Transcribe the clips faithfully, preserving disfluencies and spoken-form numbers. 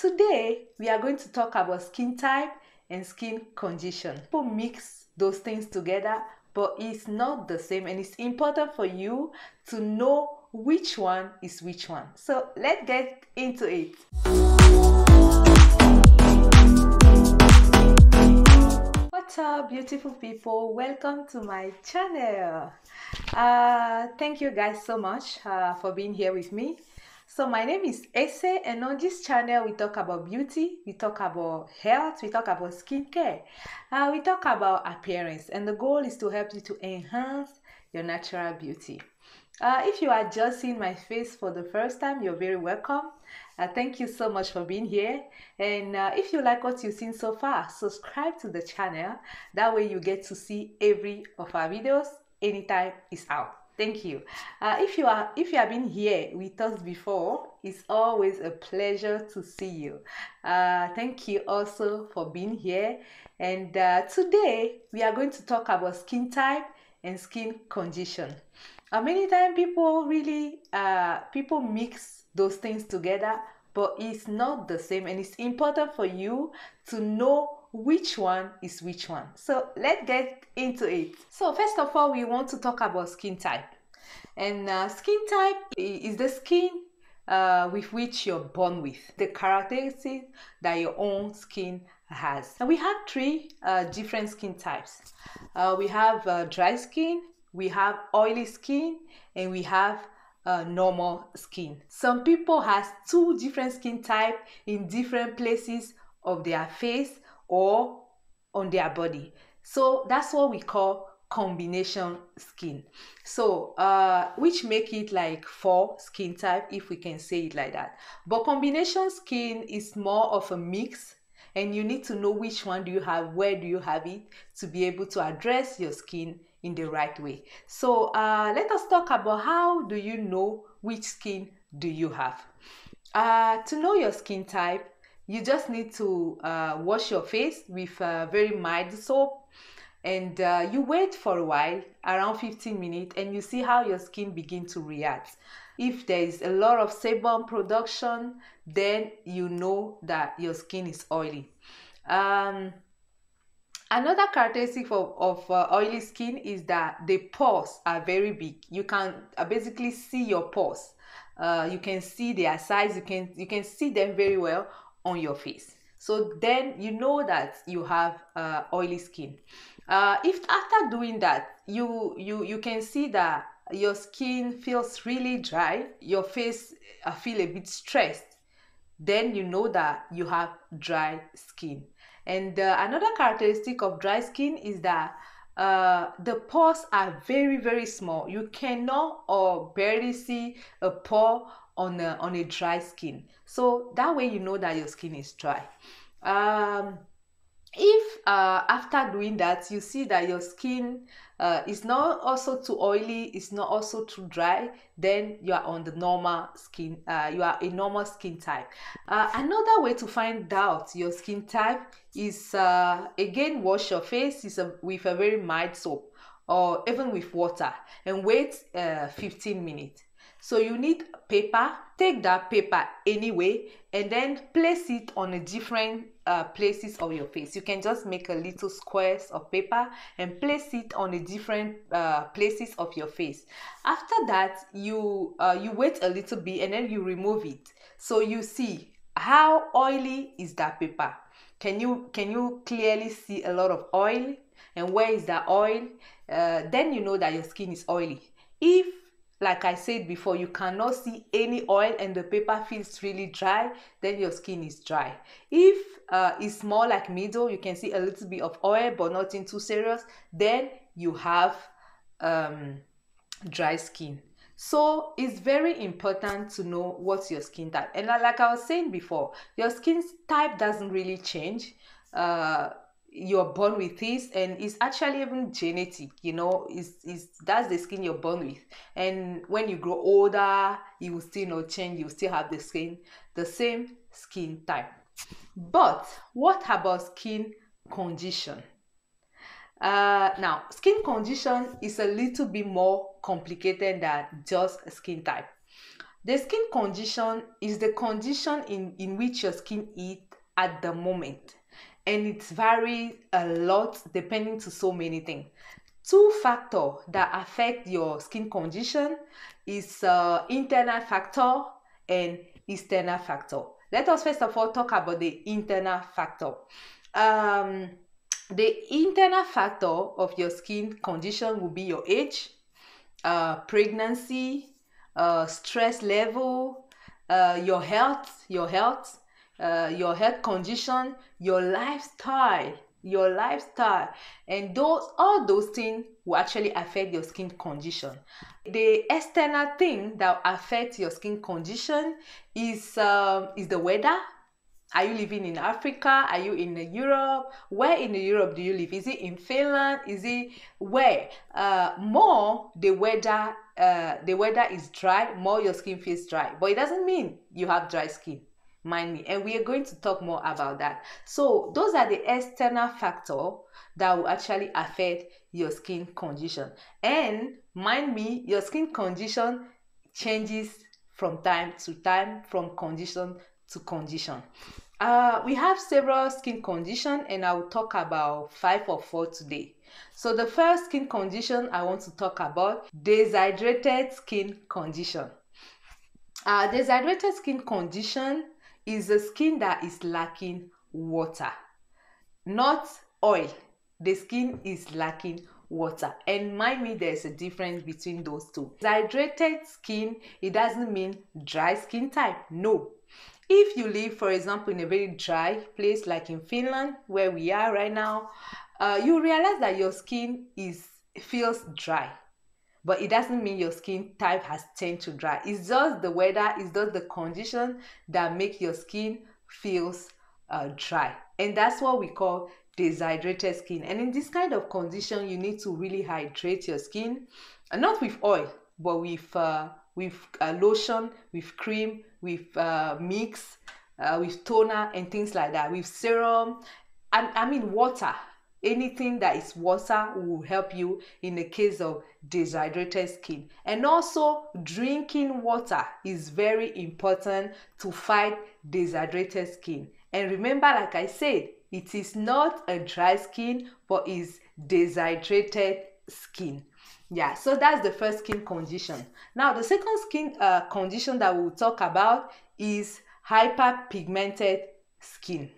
Today, we are going to talk about skin type and skin condition. People mix those things together, but it's not the same, and it's important for you to know which one is which one. So let's get into it. What's up, beautiful people? Welcome to my channel. Uh, thank you guys so much uh, for being here with me. So my name is Esse, and on this channel we talk about beauty, we talk about health, we talk about skincare, uh, we talk about appearance, and the goal is to help you to enhance your natural beauty. Uh, if you are just seeing my face for the first time, you're very welcome. Uh, thank you so much for being here, and uh, if you like what you've seen so far, subscribe to the channel. That way you get to see every of our videos anytime it's out. Thank you. Uh, if you are if you have been here with us before, it's always a pleasure to see you. Uh, thank you also for being here. And uh, today we are going to talk about skin type and skin condition. Uh, many times people really uh, people mix those things together, but it's not the same, and it's important for you to know which one is which one. So let's get into it. So first of all, we want to talk about skin type, and uh, skin type is the skin uh, with which you're born with, the characteristics that your own skin has. And we have three uh, different skin types. Uh, we have uh, dry skin, we have oily skin, and we have Uh, normal skin. Some people has two different skin type in different places of their face or on their body, so that's what we call combination skin. So uh, which make it like four skin type, if we can say it like that. But combination skin is more of a mix, and you need to know which one do you have, where do you have it, to be able to address your skin in the right way. So uh, let us talk about how do you know which skin do you have. Uh, to know your skin type, you just need to uh, wash your face with uh, very mild soap, and uh, you wait for a while, around fifteen minutes, and you see how your skin begin to react. If there is a lot of sebum production, then you know that your skin is oily. Um, Another characteristic of, of uh, oily skin is that the pores are very big. You can basically see your pores. Uh, you can see their size. You can, you can see them very well on your face. So then you know that you have uh, oily skin. Uh, if after doing that, you, you, you can see that your skin feels really dry, your face uh, feel a bit stressed, then you know that you have dry skin. And uh, another characteristic of dry skin is that uh, the pores are very, very small. You cannot or barely see a pore on a, on a dry skin. So that way you know that your skin is dry. Um, if uh, after doing that, you see that your skin uh, is not also too oily, it's not also too dry, then you are on the normal skin, uh, you are a normal skin type. Uh, another way to find out your skin type is, uh, again, wash your face is a, with a very mild soap, or even with water, and wait uh, fifteen minutes. So you need paper, take that paper anyway, and then place it on a different uh, places of your face. You can just make a little squares of paper and place it on a different uh, places of your face. After that, you, uh, you wait a little bit, and then you remove it. So you see how oily is that paper. Can you, can you clearly see a lot of oil, and where is that oil? Uh, then you know that your skin is oily. If, like I said before, you cannot see any oil and the paper feels really dry, then your skin is dry. If uh, it's more like middle, you can see a little bit of oil but nothing too serious, then you have um, dry skin. So it's very important to know what's your skin type. And like I was saying before, your skin type doesn't really change. Uh, you're born with this, and it's actually even genetic, you know, is is that's the skin you're born with, and when you grow older you will still not change, you still have the same the same skin type. But what about skin condition? Uh, now, skin condition is a little bit more complicated than just skin type. The skin condition is the condition in, in which your skin is at the moment, and it varies a lot depending to so many things. Two factors that affect your skin condition is uh, internal factor and external factor. Let us first of all talk about the internal factor. Um, the internal factor of your skin condition will be your age, uh, pregnancy, uh, stress level, uh, your health, your health, uh, your health condition, your lifestyle, your lifestyle, and those all those things will actually affect your skin condition. The external thing that affects your skin condition is um, is the weather. Are you living in Africa? Are you in Europe? Where in Europe do you live? Is it in Finland? Is it where? Uh, more the weather, uh, the weather is dry, more your skin feels dry. But it doesn't mean you have dry skin. Mind me. And we are going to talk more about that. So those are the external factors that will actually affect your skin condition. And mind me, your skin condition changes from time to time, from condition to condition. Uh, we have several skin conditions, and I will talk about five or four today. So the first skin condition I want to talk about, deshydrated skin condition. Uh, deshydrated skin condition is a skin that is lacking water, not oil. The skin is lacking water, and mind me, there's a difference between those two. Deshydrated skin, it doesn't mean dry skin type. No. If you live, for example, in a very dry place like in Finland, where we are right now, uh, you realize that your skin is feels dry. But it doesn't mean your skin type has turned to dry. It's just the weather, it's just the condition that make your skin feels uh, dry. And that's what we call deshydrated skin. And in this kind of condition, you need to really hydrate your skin, not with oil, but with, uh, with uh, lotion, with cream, with uh, mix, uh, with toner and things like that, with serum, and I mean water. Anything that is water will help you in the case of deshydrated skin. And also drinking water is very important to fight deshydrated skin. And remember, like I said, it is not a dry skin, but is deshydrated skin. Yeah, so that's the first skin condition. Now the second skin uh, condition that we'll talk about is hyperpigmented skin.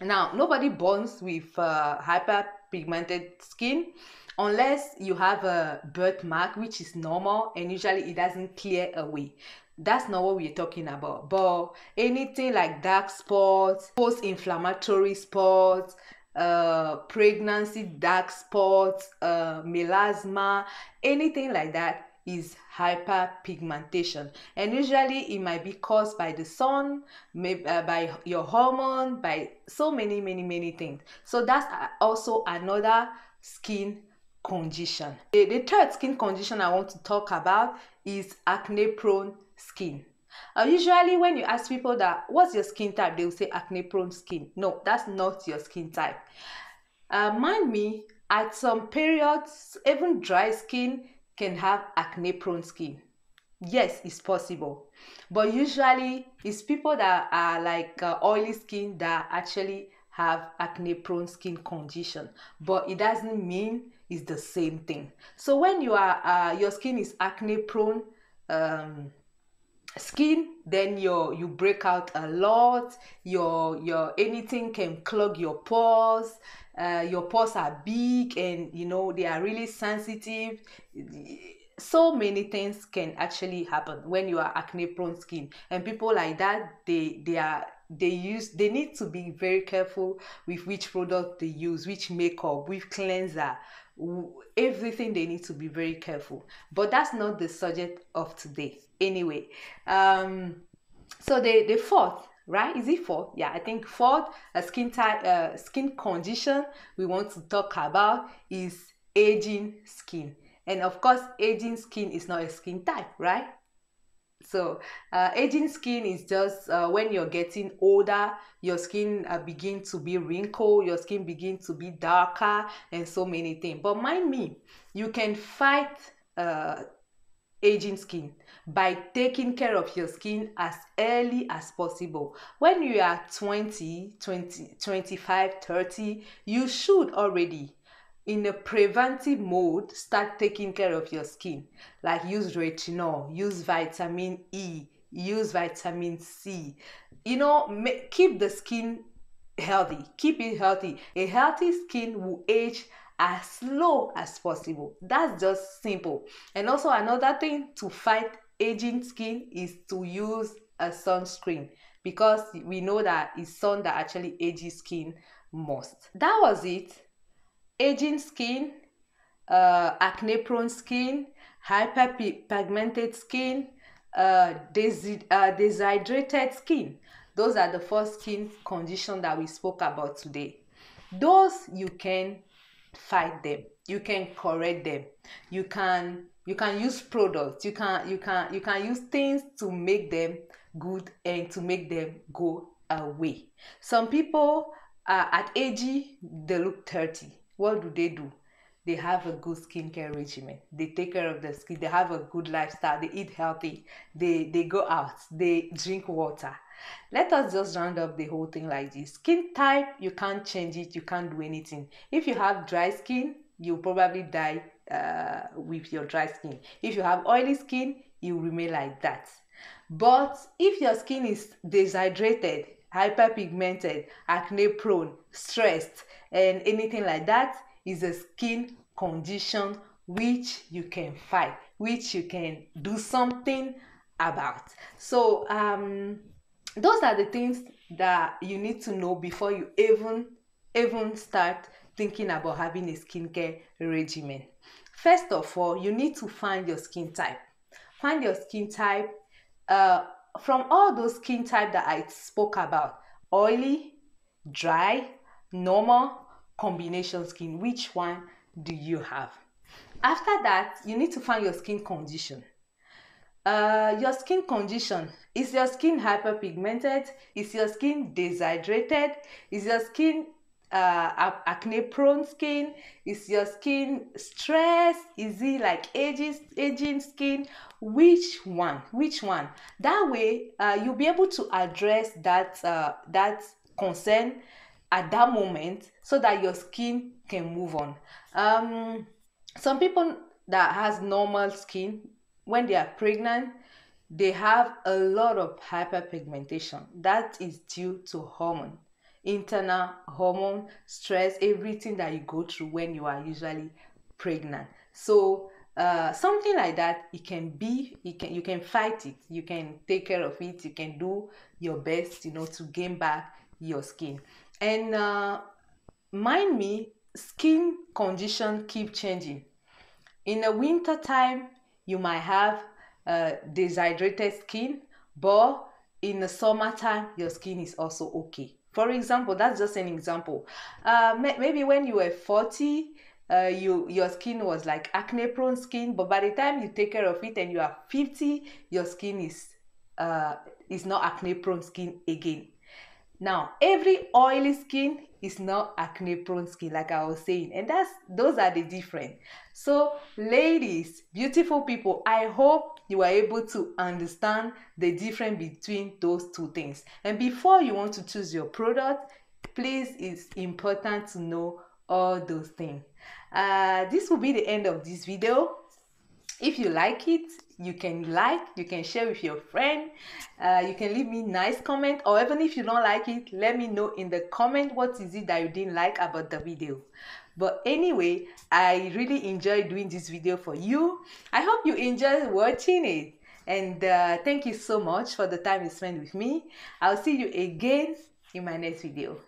Now, nobody borns with uh, hyperpigmented skin unless you have a birthmark, which is normal, and usually it doesn't clear away. That's not what we're talking about. But anything like dark spots, post-inflammatory spots, uh, pregnancy dark spots, uh, melasma, anything like that is hyperpigmentation, and usually it might be caused by the sun, maybe uh, by your hormone, by so many many many things. So that's also another skin condition. The, the third skin condition I want to talk about is acne prone skin. Uh, usually when you ask people that what's your skin type, they will say acne prone skin. No, that's not your skin type. Uh, mind me, at some periods even dry skin can have acne prone skin. Yes, it's possible, but usually it's people that are like uh, oily skin that actually have acne prone skin condition, but it doesn't mean it's the same thing. So when you are uh, your skin is acne prone um, skin, then your you break out a lot, your your anything can clog your pores. Uh, your pores are big, and you know they are really sensitive. So many things can actually happen when you are acne prone skin, and people like that, they they are they use they need to be very careful with which product they use, which makeup, with cleanser, everything. They need to be very careful, but that's not the subject of today anyway. Um so the the fourth, right, is it fourth? Yeah, I think fourth a skin type uh, skin condition we want to talk about is aging skin. And of course, aging skin is not a skin type, right? So uh, aging skin is just uh, when you're getting older, your skin uh, begin to be wrinkled, your skin begin to be darker, and so many things. But mind me, you can fight uh, aging skin by taking care of your skin as early as possible. When you are twenty, twenty, twenty-five, thirty, you should already, in a preventive mode, start taking care of your skin. Like use retinol, use vitamin E, use vitamin C. You know, make, keep the skin healthy. Keep it healthy. A healthy skin will age as low as possible. That's just simple. And also another thing to fight aging skin is to use a sunscreen, because we know that it's sun that actually ages skin most. That was it. Aging skin, uh, acne prone skin, hyperpigmented skin, uh, des- uh, deshydrated skin. Those are the four skin conditions that we spoke about today. Those you can fight them, you can correct them, you can you can use products, you can you can you can use things to make them good and to make them go away. Some people are at eighty, they look thirty. What do they do? They have a good skincare regimen. They take care of their skin. They have a good lifestyle. They eat healthy. They they go out. They drink water. Let us just round up the whole thing like this. Skin type, you can't change it. You can't do anything. If you have dry skin, you'll probably die uh, with your dry skin. If you have oily skin, you'll remain like that. But if your skin is deshydrated, hyperpigmented, acne prone, stressed, and anything like that, is a skin condition which you can fight, which you can do something about. So um, those are the things that you need to know before you even, even start thinking about having a skincare regimen. First of all, you need to find your skin type. Find your skin type uh, from all those skin types that I spoke about: oily, dry, normal, combination skin. Which one do you have? After that, you need to find your skin condition. Uh, your skin condition. Is your skin hyperpigmented? Is your skin deshydrated? Is your skin uh, acne prone skin? Is your skin stressed? Is it like aging, aging skin? Which one? Which one? That way, uh, you'll be able to address that, uh, that concern at that moment, so that your skin can move on. Um, some people that has normal skin, when they are pregnant, they have a lot of hyperpigmentation. That is due to hormone, internal hormone, stress, everything that you go through when you are usually pregnant. So uh, something like that, it can be, it can, you can fight it, you can take care of it, you can do your best, you know, to gain back your skin. And uh, mind me, skin condition keep changing. In the winter time, you might have uh, deshydrated skin, but in the summertime, your skin is also okay. For example, that's just an example. Uh, maybe when you were forty, uh, you your skin was like acne-prone skin, but by the time you take care of it and you are fifty, your skin is uh, is not acne-prone skin again. Now, every oily skin is not acne-prone skin, like I was saying, and that's those are the different. So, ladies, beautiful people, I hope you are able to understand the difference between those two things. And before you want to choose your product, please, it's important to know all those things. Uh, this will be the end of this video. If you like it, you can like, you can share with your friend, uh, you can leave me nice comment, or even if you don't like it, let me know in the comment what is it that you didn't like about the video. But anyway, I really enjoy doing this video for you. I hope you enjoy watching it, and uh, thank you so much for the time you spent with me. I'll see you again in my next video.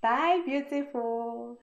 Bye, beautiful.